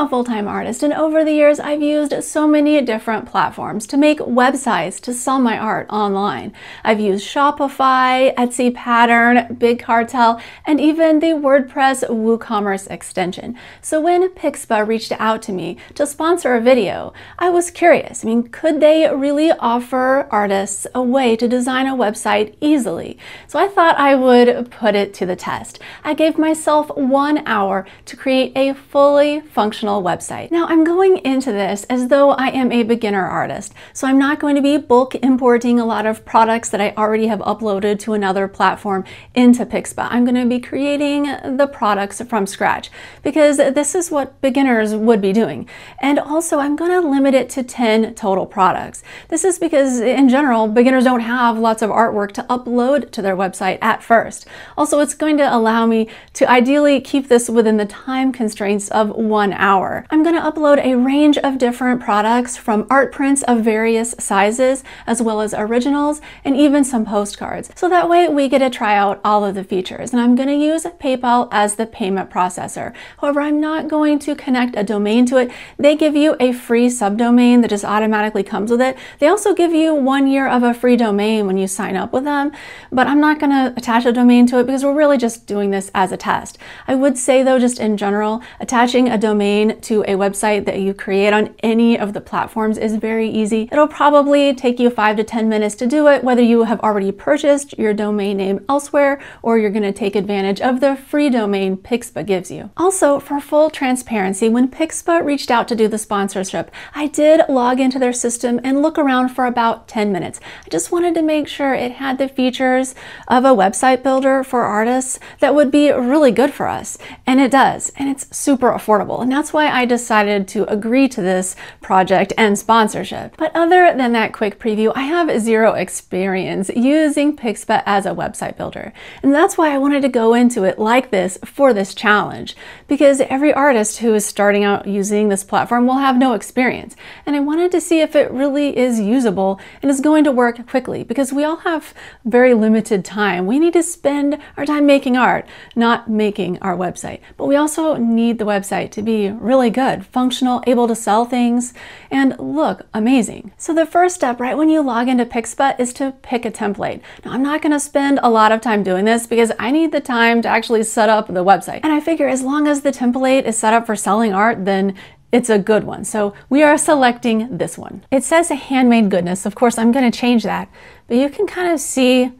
a full-time artist, and over the years I've used so many different platforms to make websites to sell my art online. I've used Shopify, Etsy pattern, Big Cartel, and even the WordPress WooCommerce extension. So when Pixpa reached out to me to sponsor a video, I was curious. I mean, could they really offer artists a way to design a website easily? So I thought I would put it to the test. I gave myself 1 hour to create a fully functional website. Now, I'm going into this as though I am a beginner artist, so I'm not going to be bulk importing a lot of products that I already have uploaded to another platform into Pixpa. I'm going to be creating the products from scratch because this is what beginners would be doing. And also, I'm going to limit it to 10 total products. This is because, in general, beginners don't have lots of artwork to upload to their website at first. Also, it's going to allow me to ideally keep this within the time constraints of 1 hour. I'm going to upload a range of different products, from art prints of various sizes, as well as originals, and even some postcards. So that way we get to try out all of the features. And I'm going to use PayPal as the payment processor. However, I'm not going to connect a domain to it. They give you a free subdomain that just automatically comes with it. They also give you 1 year of a free domain when you sign up with them, but I'm not going to attach a domain to it because we're really just doing this as a test. I would say, though, just in general, attaching a domain to a website that you create on any of the platforms is very easy. It'll probably take you 5 to 10 minutes to do it, whether you have already purchased your domain name elsewhere or you're going to take advantage of the free domain Pixpa gives you. Also, for full transparency, when Pixpa reached out to do the sponsorship, I did log into their system and look around for about 10 minutes. I just wanted to make sure it had the features of a website builder for artists that would be really good for us. And it does, and it's super affordable. And that's why I decided to agree to this project and sponsorship. But other than that quick preview, I have zero experience using Pixpa as a website builder. And that's why I wanted to go into it like this for this challenge, because every artist who is starting out using this platform will have no experience. And I wanted to see if it really is usable and is going to work quickly, because we all have very limited time. We need to spend our time making art, not making our website. But we also need the website to be really good, functional, able to sell things, and look amazing. So the first step right when you log into Pixpa is to pick a template. Now, I'm not going to spend a lot of time doing this because I need the time to actually set up the website. And I figure as long as the template is set up for selling art, then it's a good one. So we are selecting this one. It says a handmade goodness. Of course, I'm going to change that, but you can kind of see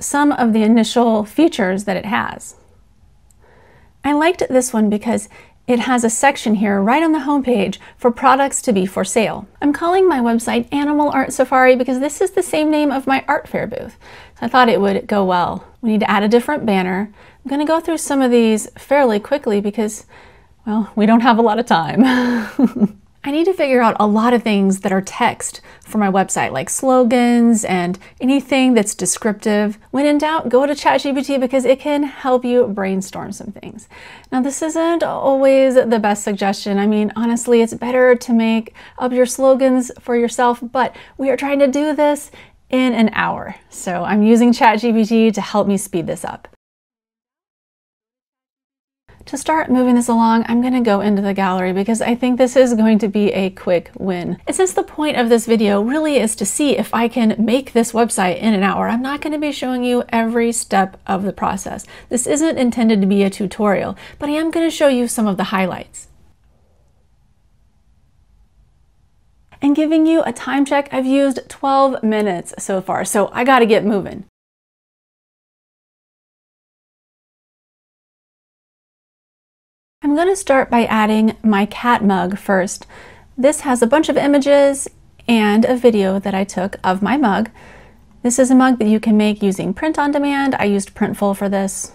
some of the initial features that it has. I liked this one because it has a section here right on the homepage for products to be for sale. I'm calling my website Animal Art Safari because this is the same name of my art fair booth. So I thought it would go well. We need to add a different banner. I'm going to go through some of these fairly quickly because, well, we don't have a lot of time. I need to figure out a lot of things that are text for my website, like slogans and anything that's descriptive. When in doubt, go to ChatGPT because it can help you brainstorm some things. Now, this isn't always the best suggestion. I mean, honestly, it's better to make up your slogans for yourself, but we are trying to do this in an hour. So I'm using ChatGPT to help me speed this up. To start moving this along, I'm going to go into the gallery because I think this is going to be a quick win. And since the point of this video really is to see if I can make this website in an hour, I'm not going to be showing you every step of the process. This isn't intended to be a tutorial, but I am going to show you some of the highlights. And giving you a time check, I've used 12 minutes so far, so I got to get moving. I'm going to start by adding my cat mug first. This has a bunch of images and a video that I took of my mug. This is a mug that you can make using print on demand. I used Printful for this.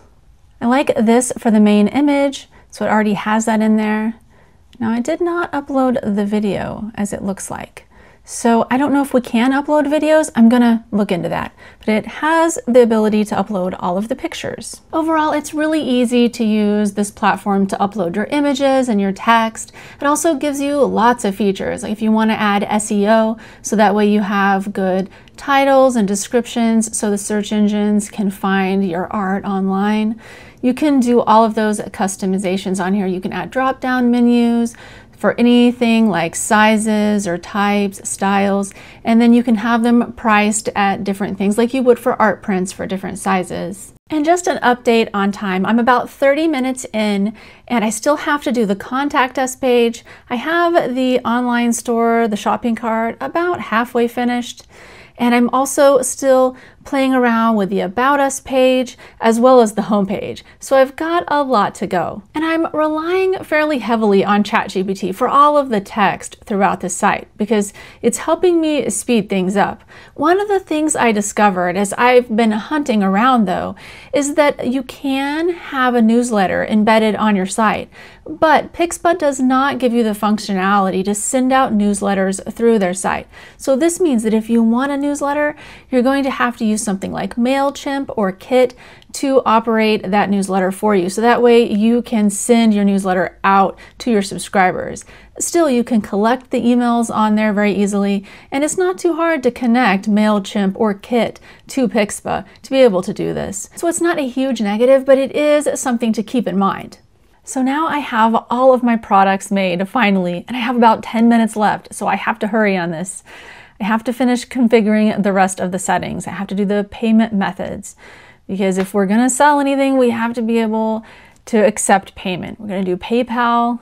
I like this for the main image, so it already has that in there. Now, I did not upload the video as it looks like, so I don't know if we can upload videos. I'm gonna look into that, but it has the ability to upload all of the pictures. Overall, it's really easy to use this platform to upload your images and your text. It also gives you lots of features, like if you want to add SEO, so that way you have good titles and descriptions so the search engines can find your art online. you can do all of those customizations on here. You can add drop-down menus for anything like sizes or types, styles, and then you can have them priced at different things like you would for art prints for different sizes. And just an update on time. I'm about 30 minutes in and I still have to do the contact us page. I have the online store, the shopping cart, about halfway finished. And I'm also still playing around with the About Us page as well as the homepage. So I've got a lot to go. And I'm relying fairly heavily on ChatGPT for all of the text throughout the site because it's helping me speed things up. One of the things I discovered as I've been hunting around though is that you can have a newsletter embedded on your site, but Pixpa does not give you the functionality to send out newsletters through their site. So this means that if you want a newsletter, you're going to have to use something like MailChimp or Kit to operate that newsletter for you. So that way you can send your newsletter out to your subscribers. Still, you can collect the emails on there very easily, and it's not too hard to connect MailChimp or Kit to Pixpa to be able to do this. So it's not a huge negative, but it is something to keep in mind. So now I have all of my products made finally, and I have about 10 minutes left, so I have to hurry on this. I have to finish configuring the rest of the settings. I have to do the payment methods because if we're gonna sell anything, we have to be able to accept payment. We're gonna do PayPal.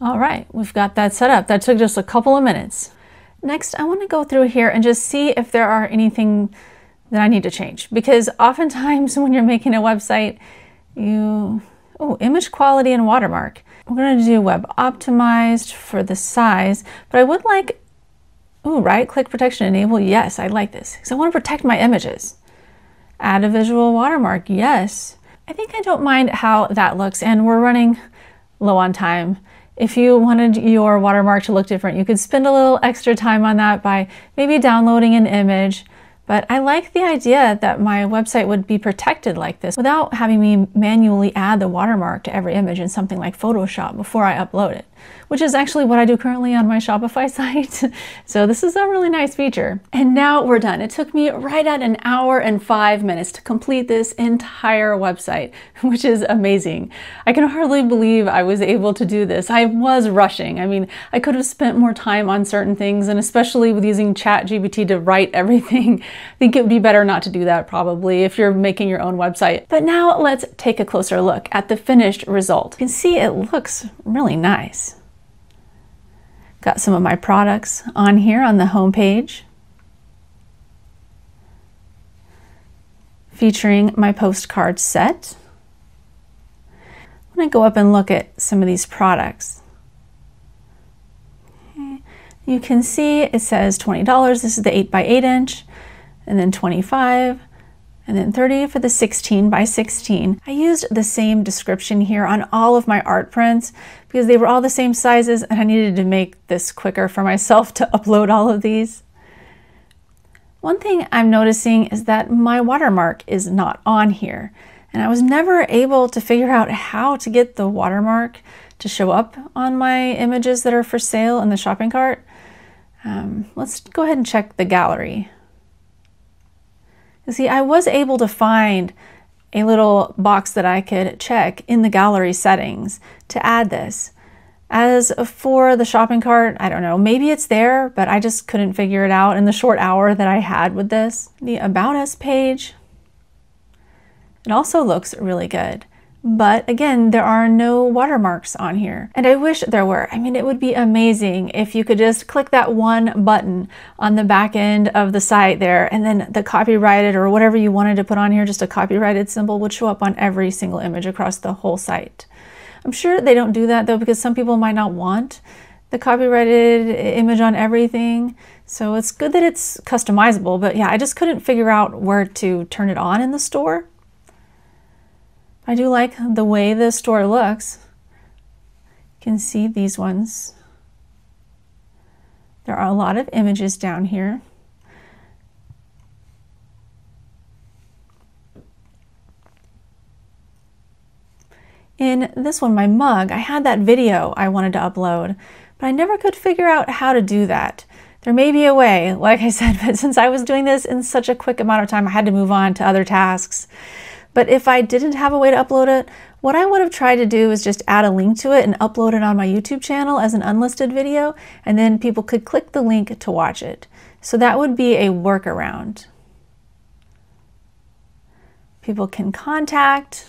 All right, we've got that set up. That took just a couple of minutes. Next, I wanna go through here and just see if there are anything that I need to change because oftentimes when you're making a website, image quality and watermark. We're gonna do web optimized for the size, but I would like right-click protection enable, yes, I like this. Because I want to protect my images. Add a visual watermark, yes. I think I don't mind how that looks, and we're running low on time. If you wanted your watermark to look different, you could spend a little extra time on that by maybe downloading an image. But I like the idea that my website would be protected like this without having me manually add the watermark to every image in something like Photoshop before I upload it, which is actually what I do currently on my Shopify site. So this is a really nice feature. And now we're done. It took me right at an hour and 5 minutes to complete this entire website, which is amazing. I can hardly believe I was able to do this. I was rushing. I mean, I could have spent more time on certain things, and especially with using ChatGPT to write everything. I think it would be better not to do that probably if you're making your own website. But now let's take a closer look at the finished result. You can see it looks really nice. Got some of my products on here on the home page, featuring my postcard set. I'm going to go up and look at some of these products. Okay. You can see it says $20. This is the 8x8 inch. And then 25, and then 30 for the 16x16. I used the same description here on all of my art prints because they were all the same sizes and I needed to make this quicker for myself to upload all of these. One thing I'm noticing is that my watermark is not on here, and I was never able to figure out how to get the watermark to show up on my images that are for sale in the shopping cart. Let's go ahead and check the gallery. You see, I was able to find a little box that I could check in the gallery settings to add this. As for the shopping cart, I don't know, maybe it's there, but I just couldn't figure it out in the short hour that I had with this. The About Us page, it also looks really good. But again, there are no watermarks on here. And I wish there were. I mean, it would be amazing if you could just click that one button on the back end of the site there, and then the copyrighted or whatever you wanted to put on here, just a copyrighted symbol would show up on every single image across the whole site. I'm sure they don't do that though, because some people might not want the copyrighted image on everything. So it's good that it's customizable, but yeah, I just couldn't figure out where to turn it on in the store. I do like the way the store looks. You can see these ones. There are a lot of images down here. In this one, my mug, I had that video I wanted to upload, but I never could figure out how to do that. There may be a way, like I said, but since I was doing this in such a quick amount of time, I had to move on to other tasks. But if I didn't have a way to upload it, what I would have tried to do is just add a link to it and upload it on my YouTube channel as an unlisted video, and then people could click the link to watch it. So that would be a workaround. People can contact.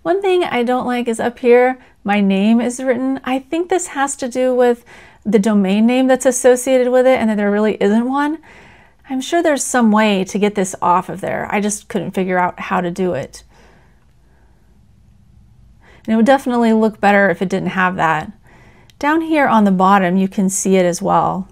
One thing I don't like is up here, my name is written. I think this has to do with the domain name that's associated with it and that there really isn't one. I'm sure there's some way to get this off of there. I just couldn't figure out how to do it. And it would definitely look better if it didn't have that. Down here on the bottom, you can see it as well.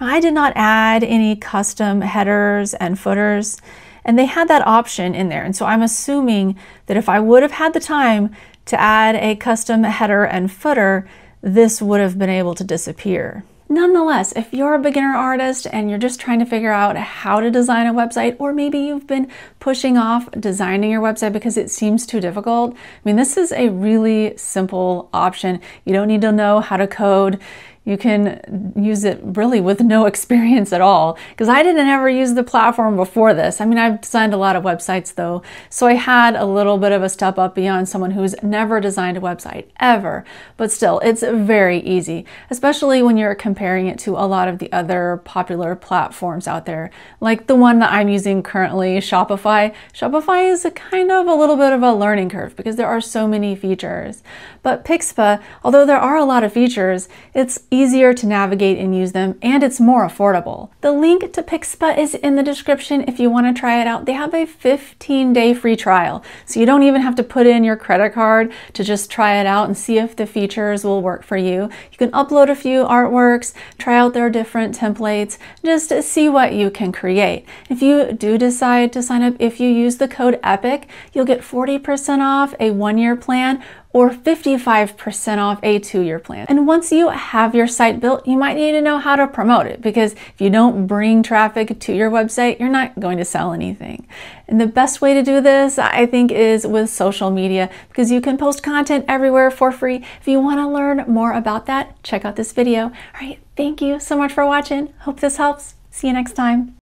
Now, I did not add any custom headers and footers, and they had that option in there. And so I'm assuming that if I would have had the time to add a custom header and footer, this would have been able to disappear. Nonetheless, if you're a beginner artist and you're just trying to figure out how to design a website, or maybe you've been pushing off designing your website because it seems too difficult, I mean, this is a really simple option. You don't need to know how to code. You can use it really with no experience at all, because I didn't ever use the platform before this. I mean, I've designed a lot of websites though, so I had a little bit of a step up beyond someone who's never designed a website ever, but still, it's very easy, especially when you're comparing it to a lot of the other popular platforms out there, like the one that I'm using currently, Shopify. Shopify is a little bit of a learning curve because there are so many features, but Pixpa, although there are a lot of features, it's easier to navigate and use them, and it's more affordable. The link to Pixpa is in the description if you want to try it out. They have a 15-day free trial, so you don't even have to put in your credit card to just try it out and see if the features will work for you. You can upload a few artworks, try out their different templates, just see what you can create. If you do decide to sign up, if you use the code EPIC, you'll get 40% off a 1-year plan, or 55% off a 2-year plan. And once you have your site built, you might need to know how to promote it, because if you don't bring traffic to your website, you're not going to sell anything. And the best way to do this, I think, is with social media, because you can post content everywhere for free. If you want to learn more about that, check out this video. All right, thank you so much for watching. Hope this helps. See you next time.